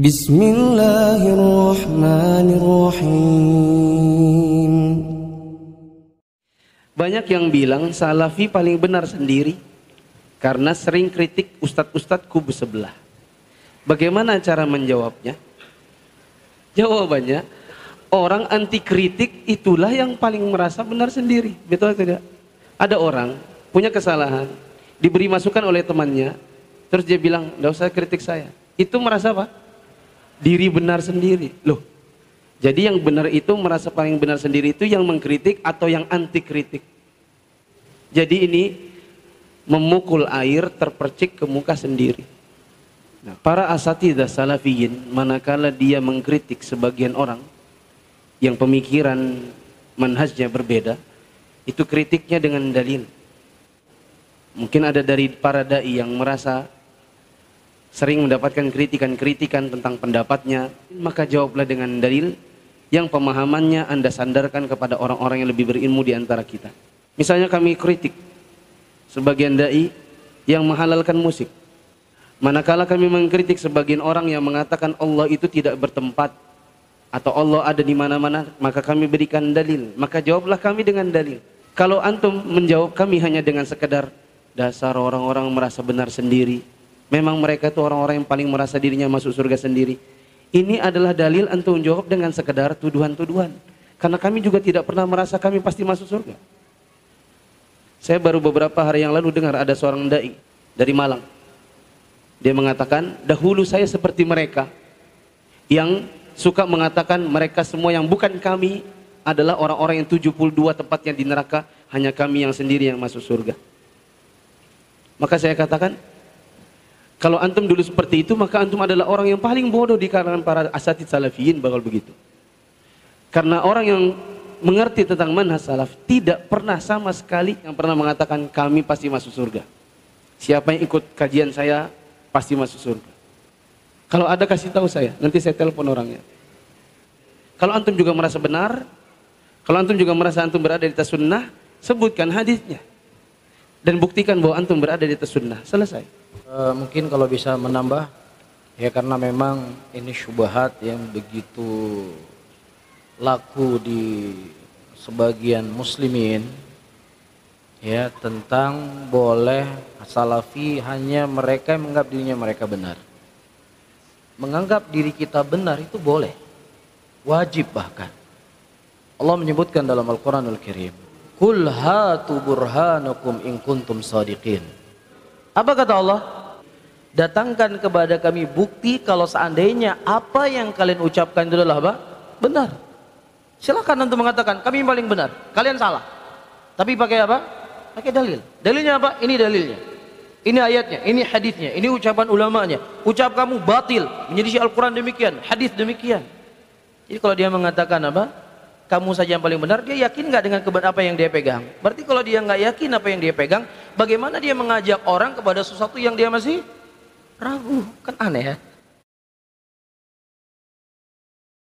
Bismillahirrahmanirrahim. Banyak yang bilang Salafi paling benar sendiri karena sering kritik ustadz-ustadz kubu sebelah. Bagaimana cara menjawabnya? Jawabannya, orang anti kritik itulah yang paling merasa benar sendiri. Betul atau tidak? Ada orang punya kesalahan, diberi masukan oleh temannya, terus dia bilang, "Nggak usah kritik saya." Itu merasa apa? Diri benar sendiri. Loh, jadi yang benar itu merasa paling benar sendiri itu yang mengkritik atau yang anti kritik. Jadi ini memukul air terpercik ke muka sendiri. Nah, para asatidzah salafiyin manakala dia mengkritik sebagian orang yang pemikiran manhajnya berbeda, itu kritiknya dengan dalil. Mungkin ada dari para dai yang merasa sering mendapatkan kritikan-kritikan tentang pendapatnya, maka jawablah dengan dalil yang pemahamannya Anda sandarkan kepada orang-orang yang lebih berilmu di antara kita. Misalnya kami kritik sebagian dai yang menghalalkan musik, manakala kami mengkritik sebagian orang yang mengatakan Allah itu tidak bertempat atau Allah ada di mana-mana, maka kami berikan dalil. Maka jawablah kami dengan dalil. Kalau antum menjawab kami hanya dengan sekedar dasar orang-orang merasa benar sendiri, memang mereka itu orang-orang yang paling merasa dirinya masuk surga sendiri. Ini adalah dalil antum jawab dengan sekedar tuduhan-tuduhan. Karena kami juga tidak pernah merasa kami pasti masuk surga. Saya baru beberapa hari yang lalu dengar ada seorang dai dari Malang. Dia mengatakan, dahulu saya seperti mereka yang suka mengatakan mereka semua yang bukan kami adalah orang-orang yang 72 tempatnya di neraka, hanya kami yang sendiri yang masuk surga. Maka saya katakan, kalau antum dulu seperti itu, maka antum adalah orang yang paling bodoh di kalangan para asatidz salafiyin bakal begitu. Karena orang yang mengerti tentang manhaj salaf tidak pernah sama sekali yang pernah mengatakan kami pasti masuk surga. Siapa yang ikut kajian saya pasti masuk surga. Kalau ada kasih tahu saya, nanti saya telepon orangnya. Kalau antum juga merasa benar, kalau antum juga merasa antum berada di atas sunnah, sebutkan hadisnya dan buktikan bahwa antum berada di atas sunnah. Selesai. Mungkin kalau bisa menambah ya, karena memang ini syubhat yang begitu laku di sebagian muslimin ya, tentang boleh salafi hanya mereka yang menganggap dirinya mereka benar. Menganggap diri kita benar itu boleh, wajib. Bahkan Allah menyebutkan dalam Al-Quranul Karim, "Qul hatu burhanakum in kuntum shadiqin." Apa kata Allah? Datangkan kepada kami bukti kalau seandainya apa yang kalian ucapkan itu adalah apa? Benar. Silakan untuk mengatakan kami paling benar, kalian salah. Tapi pakai apa? Pakai dalil. Dalilnya apa? Ini dalilnya. Ini ayatnya, ini hadisnya, ini ucapan ulamanya. Ucap kamu batil, menyelisih Al-Quran demikian, hadis demikian. Jadi kalau dia mengatakan apa? Kamu saja yang paling benar, dia yakin nggak dengan apa yang dia pegang? Berarti kalau dia nggak yakin apa yang dia pegang, bagaimana dia mengajak orang kepada sesuatu yang dia masih ragu? Kan aneh ya.